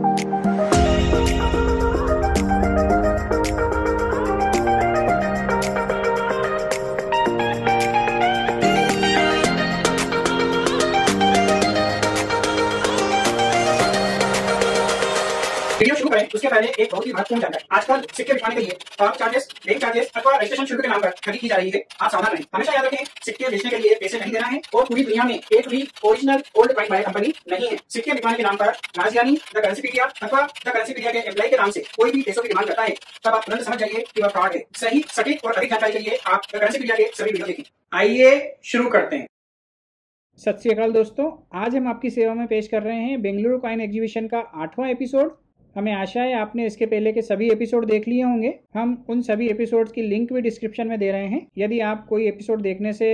Video शुरू करें उसके पहले एक बहुत ही महत्वपूर्ण जानकारी। आजकल सिक्के बिछवाने के लिए फॉर्म चार्जेस, बैंक चार्जेस अथवा रजिस्ट्रेशन शुल्क के नाम पर ठगी की जा रही है। आप सावधान रहें। हमेशा याद रखें, सिक्के बेचने के लिए पैसे नहीं देना है और पूरी दुनिया में एक भी original old coin buyer company नहीं है। सिक्के बिकवाने के नाम पर राज ज्ञानी, द करेंसीपीडिया अथवा द करेंसीपीडिया के एम्प्लॉय के नाम से कोई भी पैसों की डिमांड करता है, तब आप तुरंत समझ जाइए कि वह फ्रॉड है। सही, सटीक और अधिक जानकारी के लिए आप द करेंसीपीडिया के सभी वीडियो देखिए। आइए शुरू करते हैं। सत श्री अकाल दोस्तों, आज हम आपकी सेवा में पेश कर रहे हैं बेंगलुरु कॉइन एग्जीबिशन का 8वां एपिसोड। हमें आशा है आपने इसके पहले के सभी एपिसोड देख लिए होंगे। हम उन सभी एपिसोड्स की लिंक भी डिस्क्रिप्शन में दे रहे हैं। यदि आप कोई एपिसोड देखने से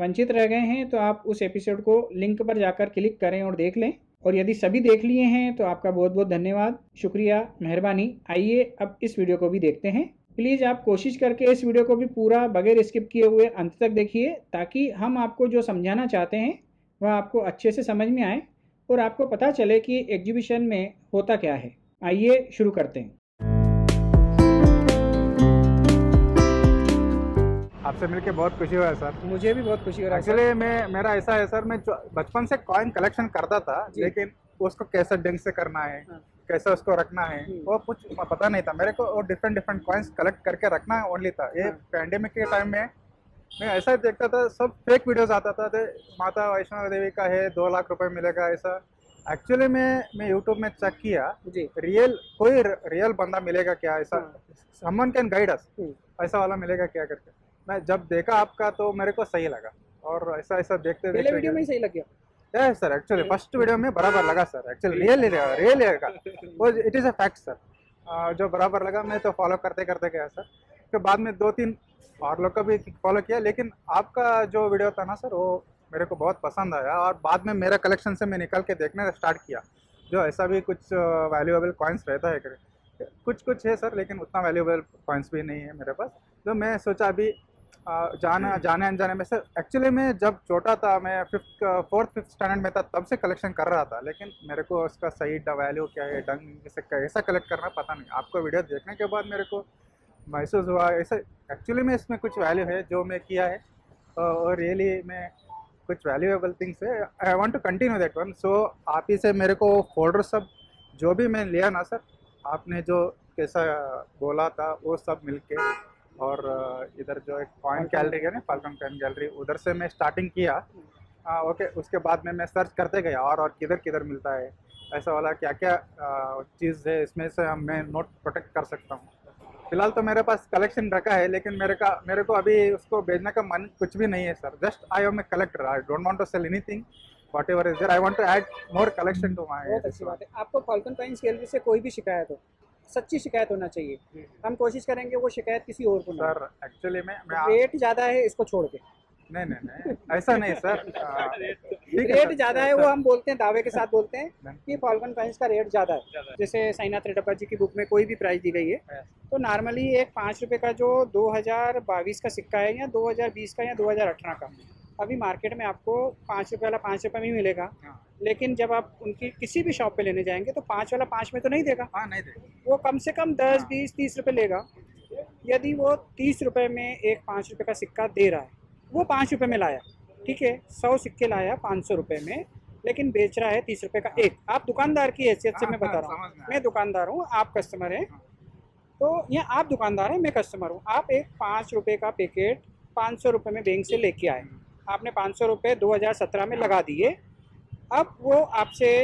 वंचित रह गए हैं तो आप उस एपिसोड को लिंक पर जाकर क्लिक करें और देख लें। और यदि सभी देख लिए हैं तो आपका बहुत बहुत धन्यवाद, शुक्रिया, मेहरबानी। आइए अब इस वीडियो को भी देखते हैं। प्लीज़ आप कोशिश करके इस वीडियो को भी पूरा बगैर स्किप किए हुए अंत तक देखिए, ताकि हम आपको जो समझाना चाहते हैं वह आपको अच्छे से समझ में आए और आपको पता चले कि एग्जीबिशन में होता क्या है। आइए शुरू करते हैं। आपसे मिलके बहुत खुशी हुआ है सर। मुझे भी बहुत खुशी हो रहा है। एक्चुअली मेरा ऐसा है सर, मैं बचपन से कॉइन कलेक्शन करता था, लेकिन उसको कैसा ढंग से करना है, कैसा उसको रखना है वो कुछ पता नहीं था मेरे को। और डिफरेंट कॉइन्स कलेक्ट करके रखना ओनली था। ये पैंडेमिक के टाइम में मैं ऐसा देखता था, सब फेक वीडियोज आता था। माता वैष्णो देवी का है 2 लाख रुपये मिलेगा ऐसा। एक्चुअली मैं यूट्यूब में चेक किया, रियल कोई रियल बंदा मिलेगा क्या ऐसा, समवन कैन गाइड अस, ऐसा वाला मिलेगा क्या करके। मैं जब देखा आपका तो मेरे को सही लगा, और ऐसा ऐसा देखते देखते वीडियो में ही सही लग गया। Yes sir, actually first video में बराबर लगा सर। एक्चुअली रियल लगा वो, it is a fact sir, जो बराबर लगा। मैं तो फॉलो करते करते गया सर, फिर बाद में 2-3 और लोग का भी फॉलो किया, लेकिन आपका जो वीडियो था ना सर वो मेरे को बहुत पसंद आया। और बाद में मेरा कलेक्शन से मैं निकल के देखने स्टार्ट किया, जो ऐसा भी कुछ वैल्यूएबल कॉइन्स रहता है। कुछ है सर, लेकिन उतना वैल्यूएबल कॉइन्स भी नहीं है मेरे पास। तो मैं सोचा अभी जाने अनजाने में सर। एक्चुअली मैं जब छोटा था, मैं फिफ्थ स्टैंडर्ड में था, तब से कलेक्शन कर रहा था, लेकिन मेरे को उसका सही वैल्यू क्या है, ढंग से कैसा कलेक्ट करना पता नहीं। आपको वीडियो देखने के बाद मेरे को महसूस हुआ ऐसा, एक्चुअली में इसमें कुछ वैल्यू है जो मैं किया है, और रियली मैं कुछ वैल्यूएबल थिंग्स है। I want to continue that one. So आप ही से मेरे को फोल्डर सब जो भी मैं लिया ना सर, आपने जो कैसा बोला था वो सब मिलके, और इधर जो एक कॉइन गैलरी है ना, फाल्कन कॉइन गैलरी, उधर से मैं स्टार्टिंग किया। ओके, उसके बाद में मैं सर्च करते गया और किधर मिलता है ऐसा वाला, क्या क्या चीज़ है इसमें से मैं नोट प्रोटेक्ट कर सकता हूँ। फिलहाल तो मेरे पास कलेक्शन रखा है, लेकिन मेरे को अभी उसको बेचने का मन कुछ भी नहीं है sir. Just I am a collector, I don't want to sell anything whatever is there, I want to add more collection to my. बहुत अच्छी बात है। आपको फाल्कन कॉइन गैलरी से कोई भी शिकायत हो, सच्ची शिकायत होना चाहिए। हम कोशिश करेंगे वो शिकायत किसी और को ना। सर एक्चुअली मैं रेट ज़्यादा है इसको छोड़ के। नहीं ऐसा नहीं सर, रेट ज़्यादा है वो हम बोलते हैं, दावे के साथ बोलते हैं कि फाल्कन कॉइन का रेट ज़्यादा है। जैसे साइनाथ रेडप्पा जी की बुक में कोई भी प्राइस दी गई है, तो नॉर्मली एक 5 रुपये का जो 2022 का सिक्का है, या 2020 का, या 2018 का, अभी मार्केट में आपको 5 रुपये वाला 5 रुपये में ही मिलेगा। लेकिन जब आप उनकी किसी भी शॉप पे लेने जाएंगे तो 5 वाला 5 में तो नहीं देगा। हाँ, नहीं देगा। वो कम से कम 10, 20, 30 रुपये लेगा। यदि वो 30 रुपये में एक 5 रुपये का सिक्का दे रहा है, वो 5 रुपये में लाया, ठीक है, 100 सिक्के लाया 500 रुपये में, लेकिन बेच रहा है 30 रुपये का एक। आप दुकानदार की हैसियत से मैं बता रहा हूँ, मैं दुकानदार हूँ, आप कस्टमर हैं, तो यहाँ आप दुकानदार हैं, मैं कस्टमर हूँ। आप एक 5 रुपये का पैकेट 500 रुपये में बैंक से लेके आए, आपने 500 रुपये 2017 में लगा दिए। अब वो आपसे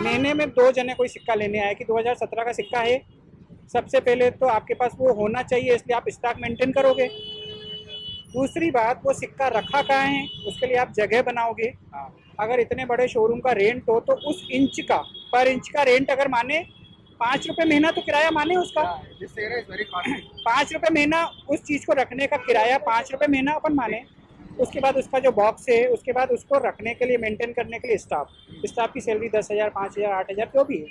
महीने में 2 जने कोई सिक्का लेने आए कि 2017 का सिक्का है। सबसे पहले तो आपके पास वो होना चाहिए, इसलिए आप स्टॉक मेंटेन करोगे। दूसरी बात, वो सिक्का रखा कहाँ है उसके लिए आप जगह बनाओगे। अगर इतने बड़े शोरूम का रेंट हो तो उस इंच का, पर इंच का रेंट अगर माने 5 रुपये महीना तो किराया माने उसका, 5 रुपये महीना उस चीज़ को रखने का किराया 5 रुपये महीना अपन माने। उसके बाद उसका जो बॉक्स है, उसके बाद उसको रखने के लिए, मेंटेन करने के लिए स्टाफ की सैलरी 10,000, 5,000, 8,000 जो भी है,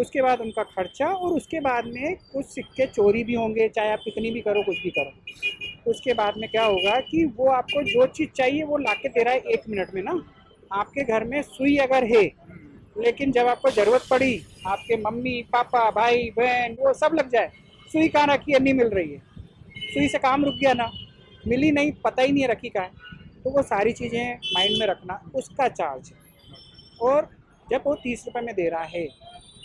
उसके बाद उनका खर्चा, और उसके बाद में कुछ सिक्के चोरी भी होंगे, चाहे आप कितनी भी करो, कुछ भी करो। उसके बाद में क्या होगा कि वो आपको जो चीज़ चाहिए वो लाके दे रहा है 1 मिनट में ना। आपके घर में सुई अगर है, लेकिन जब आपको जरूरत पड़ी, आपके मम्मी पापा भाई बहन वो सब लग जाए। सुई कहाँ रखी है, नहीं मिल रही है, सुई से काम रुक गया ना, मिली नहीं, पता ही नहीं है रखी कहाँ है। तो वो सारी चीज़ें माइंड में रखना, उसका चार्ज। और जब वो 30 रुपये में दे रहा है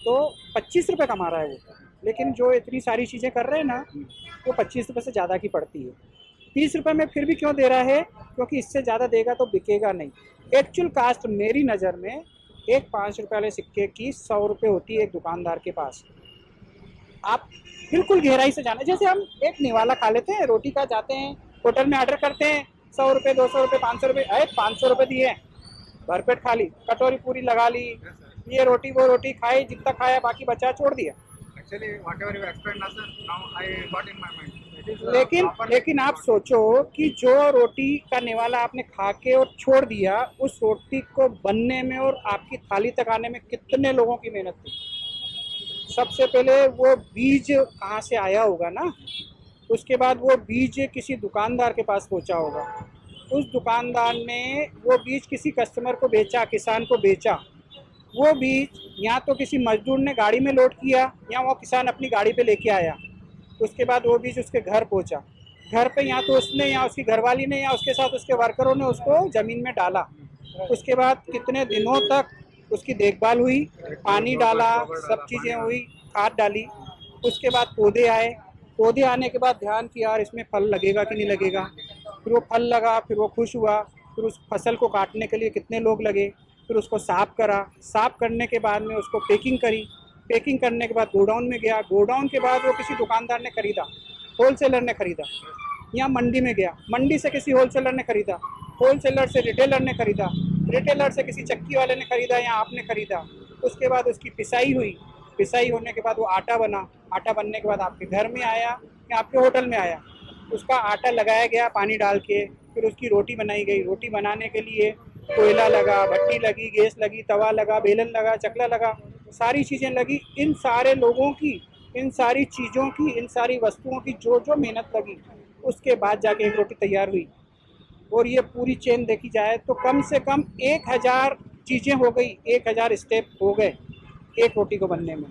तो 25 रुपये कमा रहा है वो, लेकिन जो इतनी सारी चीज़ें कर रहे हैं ना वो 25 रुपये से ज़्यादा की पड़ती है। 30 रुपये में फिर भी क्यों दे रहा है, क्योंकि इससे ज़्यादा देगा तो बिकेगा नहीं। एक्चुअल कास्ट मेरी नज़र में एक 5 रुपये वाले सिक्के की 100 रुपये होती है एक दुकानदार के पास। आप बिल्कुल गहराई से जाना, जैसे हम एक निवाला खा लेते हैं, रोटी का जाते हैं होटल में ऑर्डर करते हैं, 100 रुपये 200 रुपये 500 रुपये, अरे 500 रुपये दिए, भरपेट खा ली, कटोरी पूरी लगा ली, ये रोटी वो रोटी खाई, जितना खाया बाकी बचा छोड़ दिया। लेकिन आप सोचो कि जो रोटी का निवाला आपने खा के और छोड़ दिया, उस रोटी को बनने में और आपकी थाली तक आने में कितने लोगों की मेहनत थी। सबसे पहले वो बीज कहाँ से आया होगा ना, उसके बाद वो बीज किसी दुकानदार के पास पहुँचा होगा, उस दुकानदार ने वो बीज किसी कस्टमर को बेचा, किसान को बेचा, वो बीज या तो किसी मजदूर ने गाड़ी में लोड किया या वो किसान अपनी गाड़ी पे लेके आया, उसके बाद वो बीज उसके घर पहुंचा, घर पे या तो उसने या उसकी घरवाली ने या उसके साथ उसके वर्करों ने उसको ज़मीन में डाला, उसके बाद कितने दिनों तक उसकी देखभाल हुई, पानी डाला, सब चीज़ें हुई, खाद डाली, उसके बाद पौधे आए, पौधे आने के बाद ध्यान किया यार इसमें फल लगेगा कि नहीं लगेगा, फिर वो फल लगा, फिर वो खुश हुआ, फिर उस फसल को काटने के लिए कितने लोग लगे, फिर उसको साफ़ करा, साफ़ करने के बाद में उसको पैकिंग करी, पैकिंग करने के बाद गोडाउन में गया, गोडाउन के बाद वो किसी दुकानदार ने ख़रीदा, होलसेलर ने ख़रीदा, या मंडी में गया, मंडी से किसी होलसेलर ने ख़रीदा, होलसेलर से रिटेलर ने ख़रीदा, रिटेलर से किसी चक्की वाले ने ख़रीदा या आपने ख़रीदा, उसके बाद उसकी पिसाई हुई, पिसाई होने के बाद वो आटा बना, आटा बनने के बाद आपके घर में आया या आपके होटल में आया, उसका आटा लगाया गया पानी डाल के, फिर उसकी रोटी बनाई गई, रोटी बनाने के लिए कोयला लगा, भट्टी लगी, गैस लगी, तवा लगा, बेलन लगा, चकला लगा, सारी चीज़ें लगी। इन सारे लोगों की, इन सारी चीज़ों की, इन सारी वस्तुओं की जो जो मेहनत लगी, उसके बाद जाके एक रोटी तैयार हुई। और ये पूरी चेन देखी जाए तो कम से कम 1000 चीज़ें हो गई, 1000 स्टेप हो गए एक रोटी को बनने में।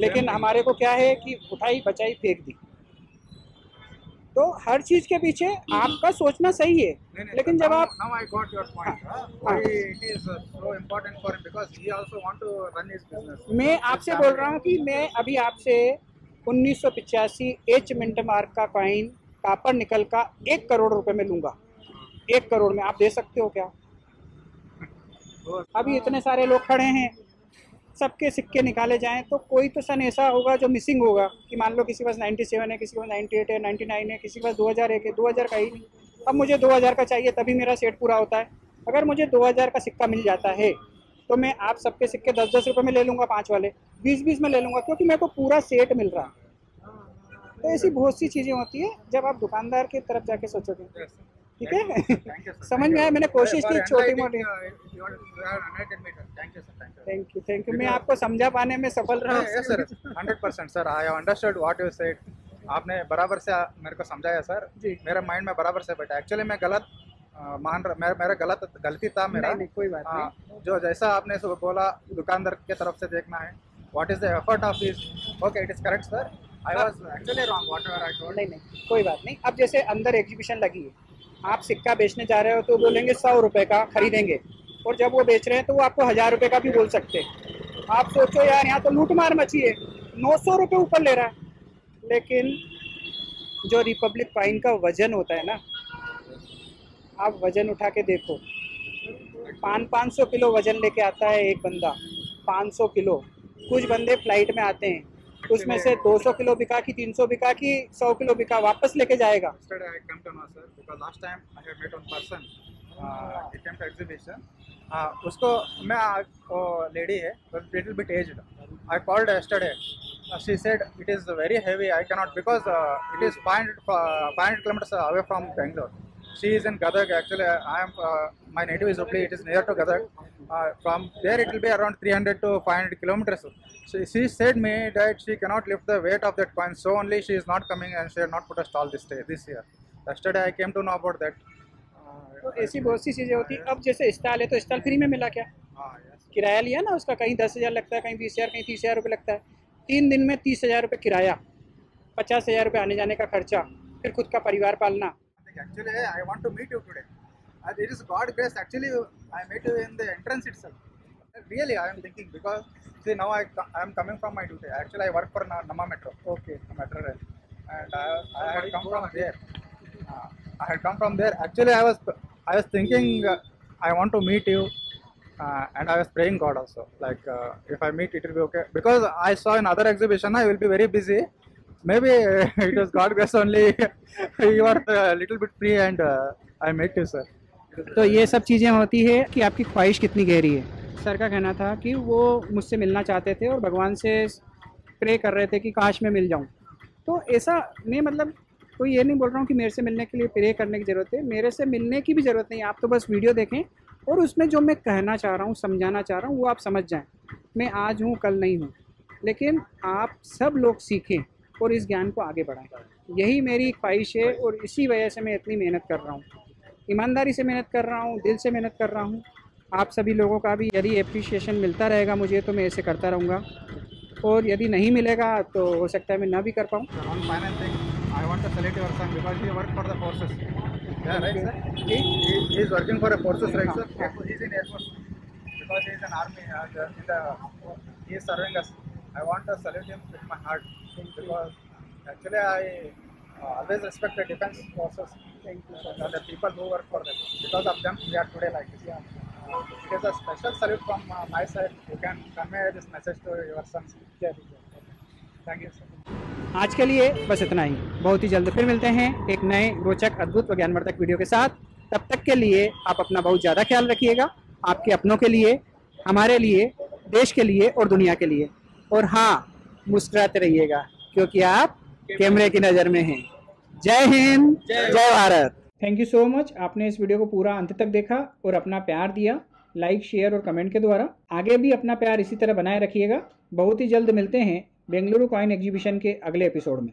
लेकिन हमारे को क्या है कि उठाई बचाई फेंक दी। तो हर चीज के पीछे आपका सोचना सही है, लेकिन जब आप मैं आपसे बोल रहा हूँ कि मैं अभी आपसे 1985 एच मिंट मार्क का कॉइन कापर निकल का 1 करोड़ रुपए में लूंगा। 1 करोड़ में आप दे सकते हो क्या? अभी इतने सारे लोग खड़े हैं, सबके सिक्के निकाले जाएं तो कोई तो सन ऐसा होगा जो मिसिंग होगा कि मान लो किसी के पास 97 है, किसी के पास 98 है, 99 है, किसी के पास 2001 है, 2000 का ही नहीं। अब मुझे 2000 का चाहिए तभी मेरा सेट पूरा होता है। अगर मुझे 2000 का सिक्का मिल जाता है तो मैं आप सबके सिक्के 10-10 रुपये में ले लूँगा, 5 वाले 20-20 में ले लूँगा, क्योंकि मेरे को पूरा सेट मिल रहा। तो ऐसी बहुत सी चीज़ें होती है जब आप दुकानदार की तरफ जाके सोचोगे। ठीक है, समझ में आया? मैंने कोशिश की छोटी मोटी। थैंक यू मैं आपको समझा पाने में सफल रहा। Yes sir, 100% sir, I have understood what you said. आपने बराबर से मेरे को समझाया सर जी। मेरे माइंड में बराबर से बैठा। एक्चुअली मैं गलत मान रहा, मेरा गलती था मेरा। नहीं, कोई बात नहीं। जो जैसा आपने बोला दुकानदार के तरफ से देखना है, what is the effort of this. Okay, it is correct sir, I was actually wrong whatever I told. नहीं, कोई बात नहीं। अब जैसे अंदर एग्जीबिशन लगी है, आप सिक्का बेचने जा रहे हो तो बोलेंगे 100 रुपये का खरीदेंगे, और जब वो बेच रहे हैं तो वो आपको 1000 रुपये का भी बोल सकते हैं। आप सोचो यार यहाँ तो लूट मार मची है, 900 रुपये ऊपर ले रहा है। लेकिन जो रिपब्लिक कॉइन का वज़न होता है ना, आप वज़न उठा के देखो, 500 किलो वज़न लेके आता है एक बंदा, 500 किलो। कुछ बंदे फ्लाइट में आते हैं, उसमें से 200 किलो बिका कि 300 बिका कि 100 किलो बिका, वापस लेके जाएगा। उसको मैं लेडी है little bit aged, I called yesterday, she said it is very heavy, I can not because it is 500 kilometres away from Bangalore. She is in Gadag actually, I am my native is Hubli, it is near to Gadag. From there it will be around 300 to 500 kilometers. So she said me that she cannot lift the weight of that coin, so only she is not coming and she has not put a stall this year. Yesterday I came to know about that. तो ऐसी बहुत सी चीज़ें होती हैं। अब जैसे stall है तो स्टाल फ्री में मिला क्या? किराया लिया ना उसका, कहीं 10,000 लगता है, कहीं 20,000, कहीं 30,000 रुपये लगता है। 3 दिन में 30,000 रुपये किराया, 50,000 रुपये आने जाने का खर्चा, फिर खुद का परिवार पालना। Actually, I want to meet you today. It is God's grace. Actually, I met you in the entrance itself. Really, I am thinking because see now I am coming from my duty. Actually, I work for Namba Metro. Okay, Metro Rail. And I had come from there. I had come from there. Actually, I was thinking I want to meet you, and I was praying God also. Like if I meet, it will be okay. Because I saw in other exhibition, I will be very busy. Maybe it was God's grace only. You are a little bit free and I met you, sir. तो ये सब चीज़ें होती है कि आपकी ख्वाहिश कितनी गहरी है। सर का कहना था कि वो मुझसे मिलना चाहते थे और भगवान से प्रे कर रहे थे कि काश मैं मिल जाऊं। तो ऐसा नहीं, मतलब कोई ये नहीं बोल रहा हूँ कि मेरे से मिलने के लिए प्रे करने की ज़रूरत है, मेरे से मिलने की भी ज़रूरत नहीं। आप तो बस वीडियो देखें और उसमें जो मैं कहना चाह रहा हूँ, समझाना चाह रहा हूँ, वो आप समझ जाएँ। मैं आज हूँ, कल नहीं हूँ, लेकिन आप सब लोग सीखें और इस ज्ञान को आगे बढ़ाएं। यही मेरी ख्वाहिश है और इसी वजह से मैं इतनी मेहनत कर रहा हूँ, ईमानदारी से मेहनत कर रहा हूँ, दिल से मेहनत कर रहा हूँ। आप सभी लोगों का भी यदि एप्रिसिएशन मिलता रहेगा मुझे तो मैं ऐसे करता रहूँगा, और यदि नहीं मिलेगा तो हो सकता है मैं ना भी कर पाऊँ। I want to salute him with my heart because actually I always respect the defense forces and the people who work for them. Because of them we are today like this. It is a special salute from my side. You can convey this message to your sons. Thank you sir. आज के लिए बस इतना ही। बहुत ही जल्द फिर मिलते हैं एक नए रोचक, अद्भुत व ज्ञानवर्धक वीडियो के साथ। तब तक के लिए आप अपना बहुत ज़्यादा ख्याल रखिएगा, आपके अपनों के लिए, हमारे लिए, देश के लिए और दुनिया के लिए। और हाँ, मुस्कुराते रहिएगा क्योंकि आप कैमरे की नज़र में हैं। जय हिंद, जय Bharat. Thank you so much, आपने इस वीडियो को पूरा अंत तक देखा और अपना प्यार दिया, लाइक, शेयर और कमेंट के द्वारा। आगे भी अपना प्यार इसी तरह बनाए रखिएगा। बहुत ही जल्द मिलते हैं बेंगलुरु कॉइन एग्जीबिशन के अगले एपिसोड में।